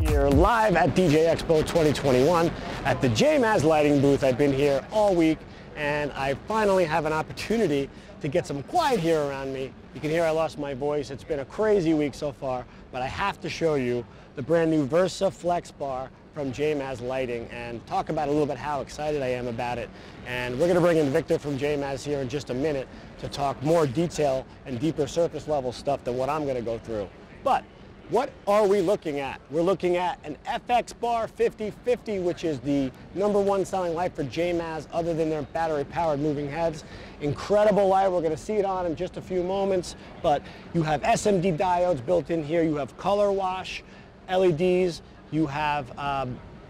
Here live at DJ Expo 2021 at the JMAZ Lighting booth. I've been here all week and I finally have an opportunity to get some quiet here around me. You can hear I lost my voice. It's been a crazy week so far, but I have to show you the brand new VersaFlex Bar from JMAZ Lighting and talk about a little bit how excited I am about it. And we're gonna bring in Victor from JMAZ here in just a minute to talk more detail and deeper surface level stuff than what I'm gonna go through. But what are we looking at? We're looking at an FX Bar 5050, which is the #1 selling light for JMAZ other than their battery-powered moving heads. Incredible light. We're going to see it on in just a few moments, but you have SMD diodes built in here. You have color wash LEDs. You have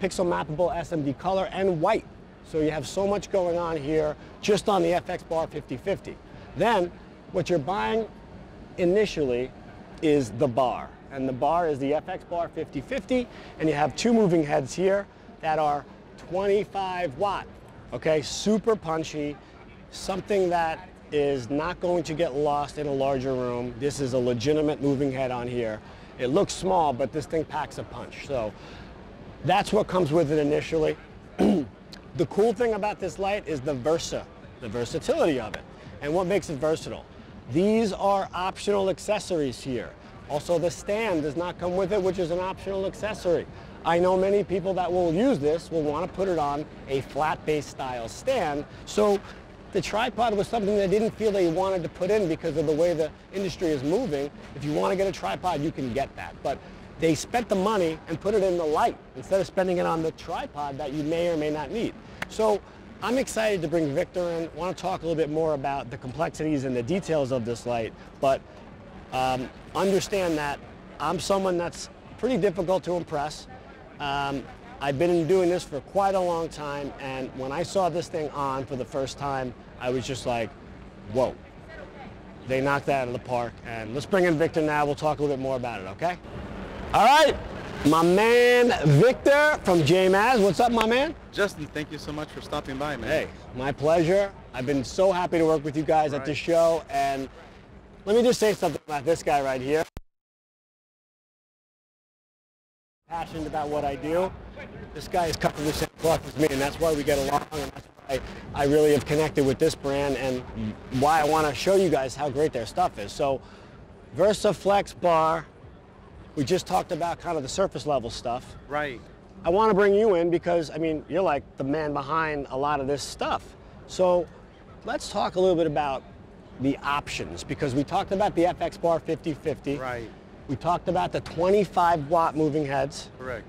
pixel mappable SMD color and white. So you have so much going on here just on the FX Bar 5050. Then what you're buying initially is the bar. And the bar is the FX Bar 5050, and you have two moving heads here that are 25 watt, okay? Super punchy, something that is not going to get lost in a larger room. This is a legitimate moving head on here. It looks small, but this thing packs a punch. So that's what comes with it initially. The cool thing about this light is the versatility of it, and what makes it versatile. These are optional accessories here. Also, the stand does not come with it, which is an optional accessory. I know many people that will use this will want to put it on a flat base style stand. So the tripod was something they didn't feel they wanted to put in because of the way the industry is moving. If you want to get a tripod, you can get that. But they spent the money and put it in the light instead of spending it on the tripod that you may or may not need. So I'm excited to bring Victor in. I want to talk a little bit more about the complexities and the details of this light. But understand that I'm someone that's pretty difficult to impress. I've been doing this for quite a long time, and when I saw this thing on for the first time, I was just like, whoa. They knocked that out of the park, and let's bring in Victor now. We'll talk a little bit more about it, okay? All right, my man Victor from JMAZ. What's up, my man? Justin, thank you so much for stopping by, man. Hey, my pleasure. I've been so happy to work with you guys at the show, and let me just say something about this guy right here. Passionate about what I do. This guy is cut from the same cloth as me, and that's why we get along, and that's why I really have connected with this brand and why I want to show you guys how great their stuff is. So, VersaFlex Bar, we just talked about kind of the surface level stuff. Right. I want to bring you in because, I mean, you're like the man behind a lot of this stuff. So, let's talk a little bit about the options, because we talked about the FX Bar 5050. Right. We talked about the 25 watt moving heads. Correct.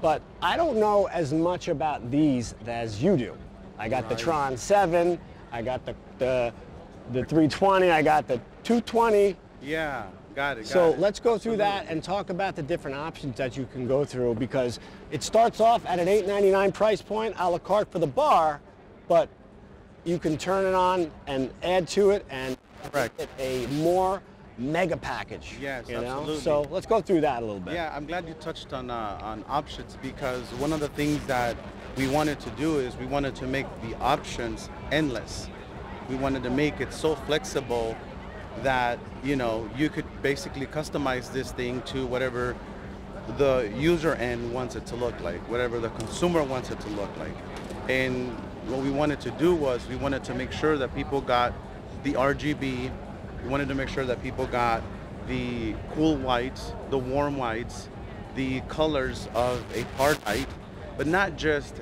But I don't know as much about these as you do. I got the Tron 7, I got the 320, I got the 220. Yeah, got it. So let's go through that and talk about the different options that you can go through, because it starts off at an $8.99 price point, a la carte for the bar, but you can turn it on and add to it and get a more mega package. Yes, absolutely. So let's go through that a little bit. Yeah, I'm glad you touched on options, because one of the things that we wanted to do is we wanted to make the options endless. We wanted to make it so flexible that, you know, you could basically customize this thing to whatever the user end wants it to look like, whatever the consumer wants it to look like. And what we wanted to do was we wanted to make sure that people got the RGB, we wanted to make sure that people got the cool whites, the warm whites, the colors of a bar light, but not just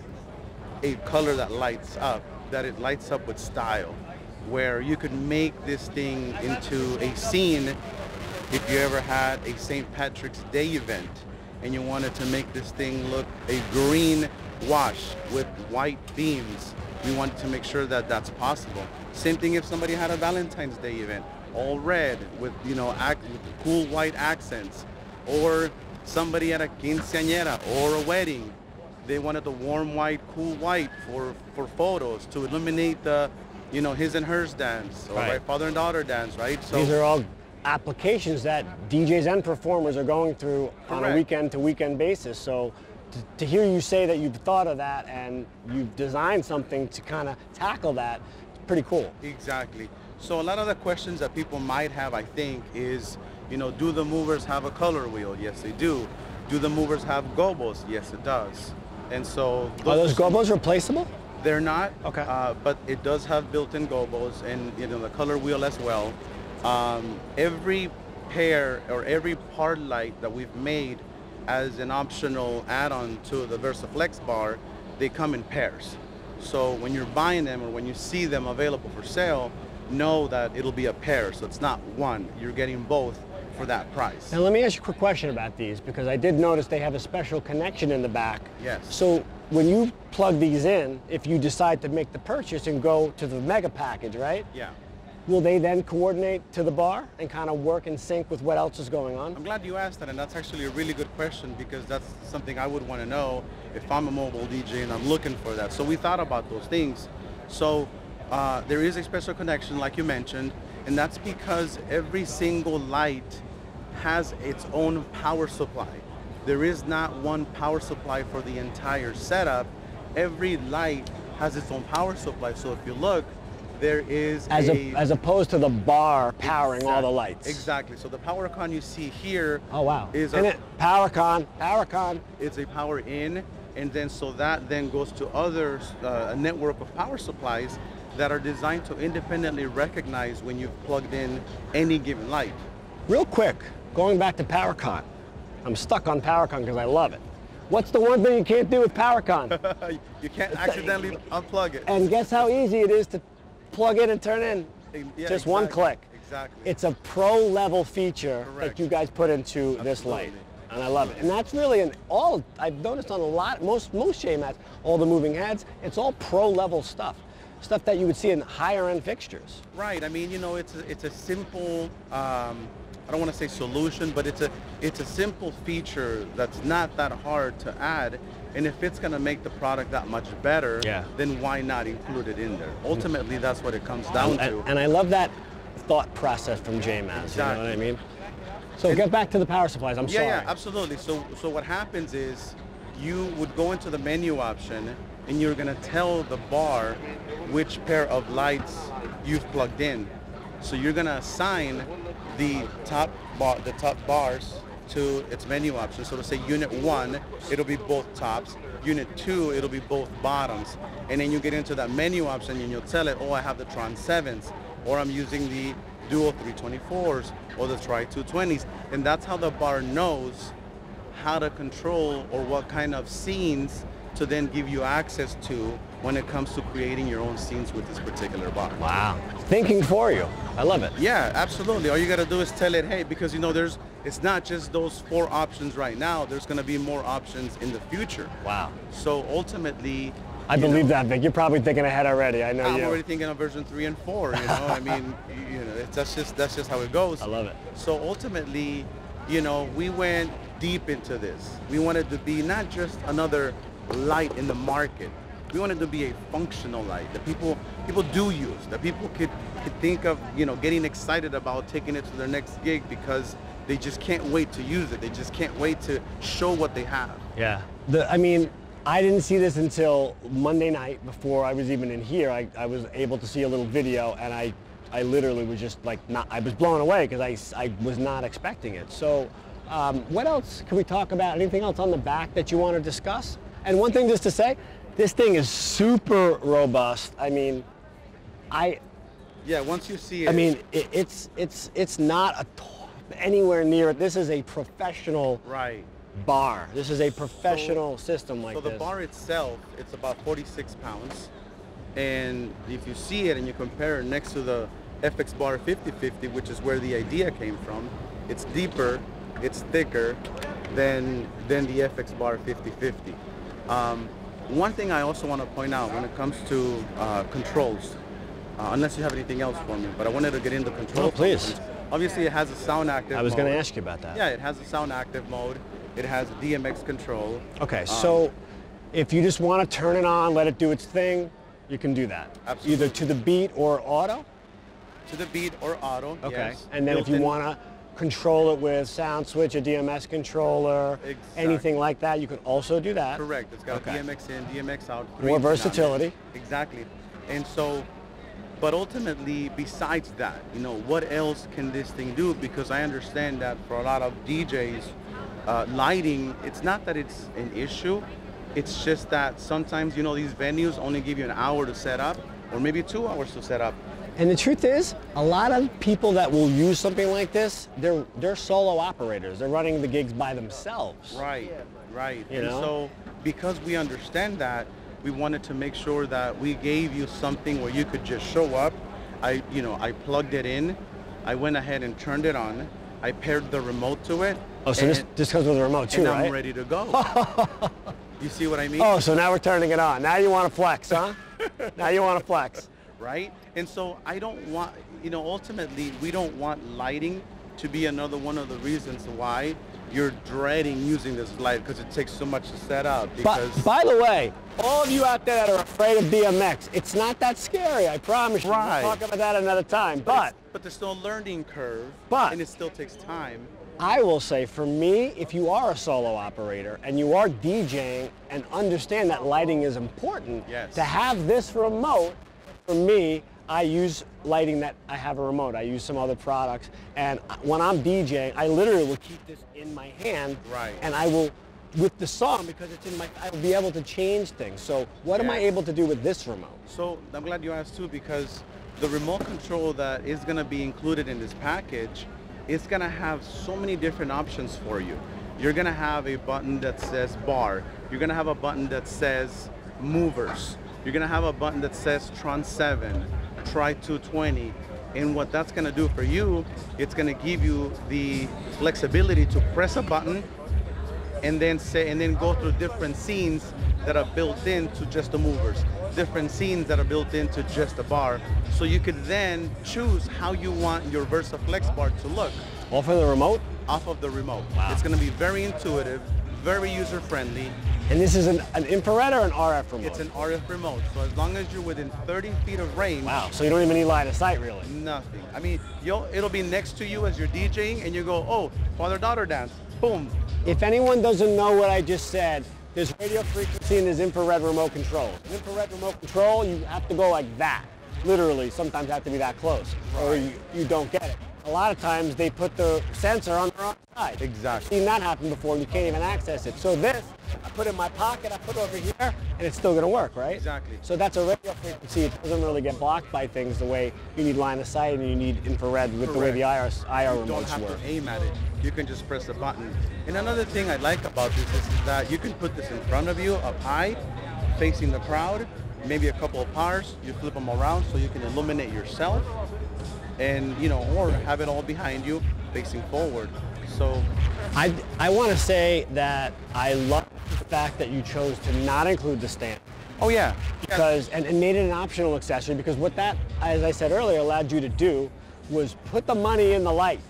a color that lights up, that it lights up with style, where you could make this thing into a scene. If you ever had a St. Patrick's Day event and you wanted to make this thing look a green wash with white beams, we wanted to make sure that that's possible. Same thing if somebody had a Valentine's Day event, all red with, you know, with cool white accents, or somebody at a quinceañera or a wedding, they wanted the warm white, cool white for photos to illuminate the, you know, his and hers dance, or right, father and daughter dance, right? So these are all applications that DJs and performers are going through on a weekend to weekend basis. So to hear you say that you've thought of that and you've designed something to kind of tackle that, it's pretty cool. Exactly. So a lot of the questions that people might have, I think, is, you know, do the movers have a color wheel? Yes, they do. Do the movers have gobos? Yes, it does. And so are those gobos replaceable? They're not. Okay. But it does have built-in gobos and, you know, the color wheel as well. Every pair or every part light that we've made as an optional add-on to the VersaFlex Bar, they come in pairs. So when you're buying them or when you see them available for sale, know that it'll be a pair. So it's not one. You're getting both for that price. Now let me ask you a quick question about these, because I did notice they have a special connection in the back. Yes. So when you plug these in, if you decide to make the purchase and go to the mega package, right? Yeah. Will they then coordinate to the bar and kind of work in sync with what else is going on? I'm glad you asked that, and that's actually a really good question, because that's something I would want to know if I'm a mobile DJ and I'm looking for that. So we thought about those things. So there is a special connection, like you mentioned, and that's because every single light has its own power supply. There is not one power supply for the entire setup. Every light has its own power supply. So if you look, there is as opposed to the bar powering all the lights. Exactly. So the power con you see here. Oh wow. Is a power con. Power con. It's a power in, and then so that then goes to other a network of power supplies that are designed to independently recognize when you've plugged in any given light. Real quick, going back to power con. I'm stuck on power con because I love it. What's the one thing you can't do with power con? You can't accidentally unplug it. And guess how easy it is to plug in and turn in, just one click. Exactly. It's a pro level feature that you guys put into this light, and I love it. And that's really in all, I've noticed on a lot, most JMAZs, all the moving heads, it's all pro level stuff, stuff that you would see in higher end fixtures. Right. I mean, you know, it's a simple, I don't want to say solution, but it's a simple feature that's not that hard to add. And if it's going to make the product that much better, then why not include it in there? Ultimately, that's what it comes down to. And I love that thought process from JMAZ, you know what I mean? So get back to the power supplies, I'm sorry. Yeah, absolutely. So what happens is you would go into the menu option and you're going to tell the bar which pair of lights you've plugged in. So you're going to assign the top bars to its menu option. So to say unit 1, it'll be both tops. Unit 2, it'll be both bottoms. And then you get into that menu option and you'll tell it, oh, I have the Tron 7s, or I'm using the Duo 324s, or the Tri 220s. And that's how the bar knows how to control or what kind of scenes to then give you access to when it comes to creating your own scenes with this particular bar. Wow. Thinking for you. I love it. Yeah, absolutely. All you got to do is tell it, hey, because, you know, it's not just those 4 options right now. There's going to be more options in the future. Wow. So ultimately, I believe that, Vic. You're probably thinking ahead already. I know I'm already thinking of version 3 and 4. You know, I mean, you know, that's just how it goes. I love it. So ultimately, you know, we went deep into this. We wanted to be not just another light in the market. We wanted to be a functional light that people do use, that people could think of, you know, getting excited about taking it to their next gig because they just can't wait to use it. They just can't wait to show what they have. Yeah. I mean, I didn't see this until Monday night before I was even in here. I was able to see a little video, and I literally was just like, I was blown away because I was not expecting it. So what else can we talk about? Anything else on the back that you want to discuss? And one thing just to say, This thing is super robust. I mean, yeah, once you see it. I mean, it's not anywhere near it. This is a professional bar. This is a professional system like this. So the bar itself, it's about 46 pounds. And if you see it and you compare it next to the FX Bar 5050, which is where the idea came from, it's deeper, it's thicker than the FX Bar 5050. One thing I also want to point out when it comes to controls, unless you have anything else for me, but I wanted to get into controls. Oh, please. Obviously, it has a sound active mode. I was going to ask you about that. Yeah, it has a sound active mode. It has DMX control. Okay, so if you just want to turn it on, let it do its thing, you can do that. Absolutely. Either to the beat or auto? To the beat or auto, okay. Yes. And then if you want to control it with sound switch, a DMS controller, anything like that, you can also do that. Correct. It's got DMX in, DMX out. More versatility. Exactly. And so, but ultimately, besides that, you know, what else can this thing do? Because I understand that for a lot of DJs, lighting, it's not that it's an issue. It's just that sometimes, you know, these venues only give you an hour to set up, or maybe 2 hours to set up. And the truth is, a lot of people that will use something like this, they're solo operators. They're running the gigs by themselves. Right, right. You know? So because we understand that, we wanted to make sure that we gave you something where you could just show up. I plugged it in. I went ahead and turned it on. I paired the remote to it. Oh, so this comes with a remote too, right? And I'm ready to go. You see what I mean? Oh, so now we're turning it on. Now you want to flex, huh? Now you want to flex. Right? And so I don't want, you know, ultimately we don't want lighting to be another one of the reasons why you're dreading using this light, because it takes so much to set up. Because by the way, all of you out there that are afraid of DMX, it's not that scary, I promise you. We'll talk about that another time. But there's no learning curve, and it still takes time. I will say, for me, if you are a solo operator and you are DJing and understand that lighting is important, to have this remote. For me, I use lighting that I have a remote. I use some other products. And when I'm DJing, I literally will keep this in my hand. Right. And I will, with the song, because it's in my, I'll be able to change things. So what am I able to do with this remote? So I'm glad you asked too, because the remote control that is going to be included in this package, it's going to have so many different options for you. You're going to have a button that says bar. You're going to have a button that says movers. You're gonna have a button that says Tron 7, Tri 220, and what that's gonna do for you, it's gonna give you the flexibility to press a button and then say, and then go through different scenes that are built into just the movers, different scenes that are built into just the bar. So you could then choose how you want your VersaFlex Bar to look. Off of the remote? Off of the remote. Wow. It's gonna be very intuitive, very user-friendly. And this is an infrared or an RF remote? It's an RF remote, so as long as you're within 30 feet of range. Wow, so you don't even need line of sight, really? Nothing. I mean, it'll be next to you as you're DJing, and you go, oh, father-daughter dance, boom. If anyone doesn't know what I just said, there's radio frequency and there's infrared remote control. An infrared remote control, you have to go like that. Literally, sometimes you have to be that close, or you don't get it. A lot of times, they put the sensor on the wrong side. Exactly. I've seen that happen before, and you can't even access it. So this, I put in my pocket, I put it over here, and it's still gonna work, right? Exactly. So that's a radio frequency. It doesn't really get blocked by things the way you need line of sight and you need infrared with the way the IR remotes work. You don't have to aim at it. You can just press the button. And another thing I like about this is that you can put this in front of you, up high, facing the crowd, maybe a couple of bars. You flip them around so you can illuminate yourself, and you know, or have it all behind you, facing forward. So I want to say that I love the fact that you chose to not include the stand. Oh yeah. Because and made it an optional accessory, because what that, as I said earlier, allowed you to do was put the money in the light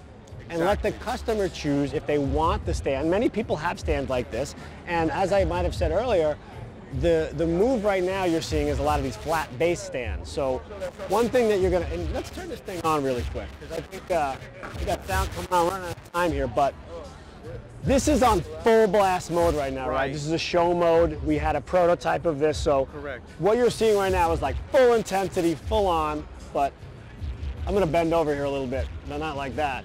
and let the customer choose if they want the stand. Many people have stands like this, and as I might have said earlier, the move right now you're seeing is a lot of these flat bass stands. So one thing that you're gonna, and let's turn this thing on really quick, because I think we got sound coming on, running out of time here, but this is on full blast mode right now, right? This is a show mode. We had a prototype of this, so what you're seeing right now is like full intensity, full on, but I'm gonna bend over here a little bit, no, not like that,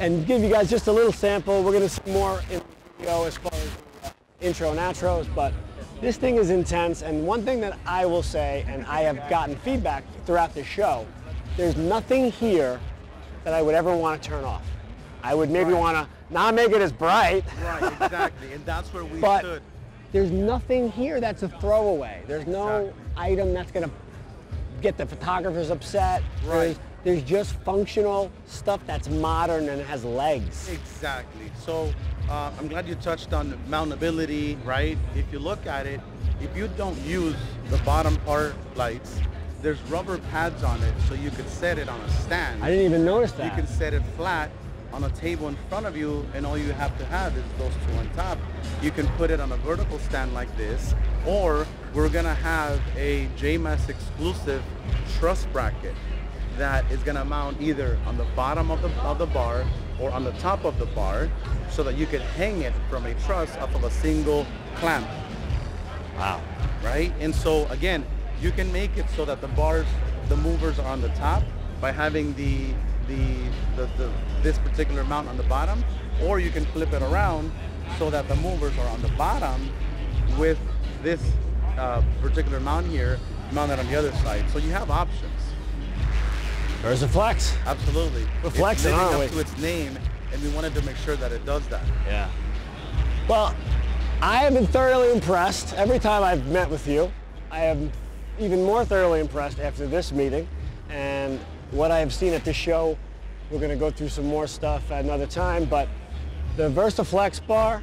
and give you guys just a little sample. We're gonna see more in the video as far as intro and outros, but This thing is intense, and one thing that I will say, and I have gotten feedback throughout the show, there's nothing here that I would ever want to turn off. I would maybe want to not make it as bright. Right, exactly, and that's where we stood. There's nothing here that's a throwaway. There's no item that's going to get the photographers upset. Right. There's just functional stuff that's modern and has legs. Exactly. So I'm glad you touched on mountability, right? If you look at it, if you don't use the bottom part lights, there's rubber pads on it, so you could set it on a stand. I didn't even notice that. You can set it flat on a table in front of you, and all you have to have is those two on top. You can put it on a vertical stand like this, or we're gonna have a JMAZ exclusive truss bracket that is gonna mount either on the bottom of the bar or on the top of the bar, so that you can hang it from a truss off of a single clamp. Wow. Right? And so again, you can make it so that the bars, the movers are on the top by having this particular mount on the bottom, or you can flip it around so that the movers are on the bottom with this particular mount here mounted on the other side. So you have options. VersaFlex. Absolutely. We're flexing, aren't we? It's living up to its name, and we wanted to make sure that it does that. Yeah. Well, I have been thoroughly impressed every time I've met with you. I am even more thoroughly impressed after this meeting, and what I have seen at this show. We're going to go through some more stuff at another time, but the VersaFlex Bar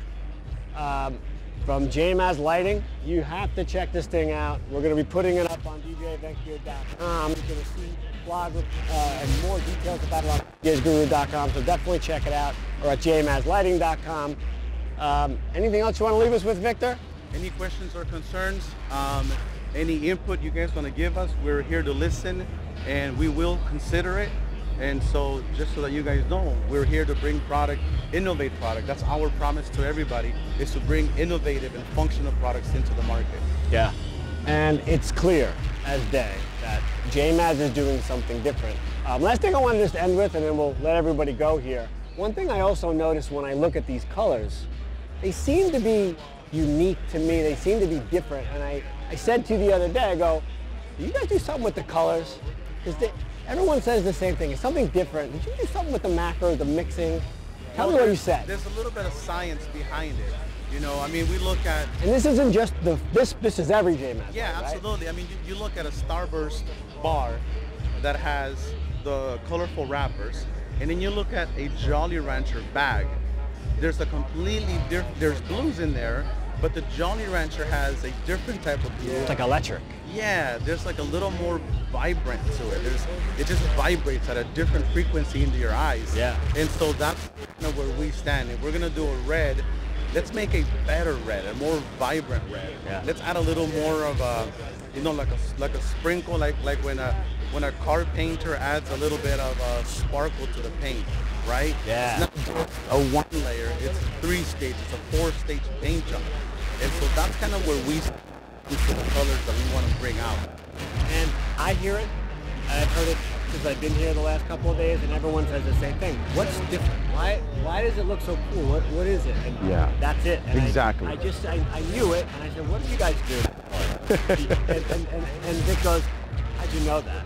from JMAZ Lighting, you have to check this thing out. We're going to be putting it up on DJEventGear.com. You're going to see blog and more details about it on DJsGuru.com, so definitely check it out, or at JMAZLighting.com. Anything else you want to leave us with, Victor? Any questions or concerns? Any input you guys want to give us? We're here to listen, and we will consider it. And so, just so that you guys know, we're here to bring product, innovate product. That's our promise to everybody, is to bring innovative and functional products into the market. Yeah, and it's clear as day that JMAZ is doing something different. Last thing I wanted to just end with, and then we'll let everybody go here. One thing I also noticed when I look at these colors, they seem to be unique to me. They seem to be different. And I said to you the other day, I go, do you guys do something with the colors? Because everyone says the same thing. It's something different. Did you do something with the macro, the mixing? Tell me what you said. There's a little bit of science behind it. You know, I mean, we look at... And this isn't just the... This is every JMAZ. Yeah, right? Absolutely. I mean, you look at a Starburst bar that has the colorful wrappers, and then you look at a Jolly Rancher bag. There's a completely different... There's blues in there, but the Jolly Rancher has a different type of blue. It's like electric. Yeah, there's like a little more vibrant to it. It just vibrates at a different frequency into your eyes. Yeah. And so that's where we stand. If we're gonna do a red, let's make a better red, a more vibrant red. Yeah. Let's add a little more of a, you know, like a sprinkle, like when a car painter adds a little bit of a sparkle to the paint, right? Yeah. It's not a one layer. It's a three stage. It's a four stage paint job. And so that's kind of where we stand for the colors that we want to bring out. And I hear it, I've heard it since I've been here the last couple of days, and everyone says the same thing. What's different? Why does it look so cool? What is it? And yeah. That's it. And exactly. I knew it, and I said, what do you guys do? and Vic goes, how'd you know that?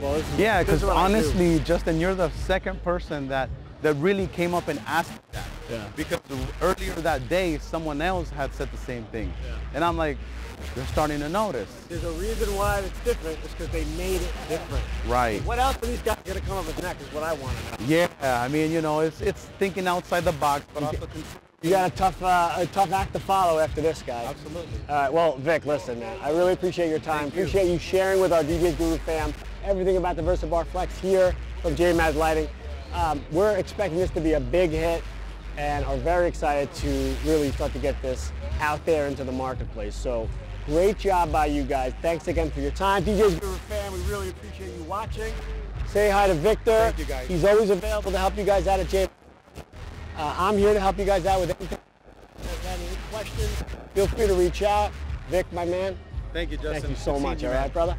Well, yeah, because honestly, Justin, you're the second person that really came up and asked that. Yeah. Because earlier that day, someone else had said the same thing. Yeah. And I'm like, they're starting to notice. There's a reason why it's different. It's because they made it different. Right. What else are these guys going to come up with next is what I want to know. Yeah, I mean, you know, it's thinking outside the box, but also you got a tough act to follow after this, guy. Absolutely. All right, well, Vic, listen, man. I really appreciate your time. Appreciate you sharing with our DJ Guru fam everything about the VersaFlex Bar here from JMAZ Lighting. We're expecting this to be a big hit, and are very excited to really start to get this out there into the marketplace. So great job by you guys. Thanks again for your time. DJ's Guru fam, we really appreciate you watching. Say hi to Victor. Thank you guys. He's always available to help you guys out at JMAZ. I'm here to help you guys out with anything. If you have any questions, feel free to reach out. Vic, my man. Thank you, Justin. Thank you so much, all right, brother?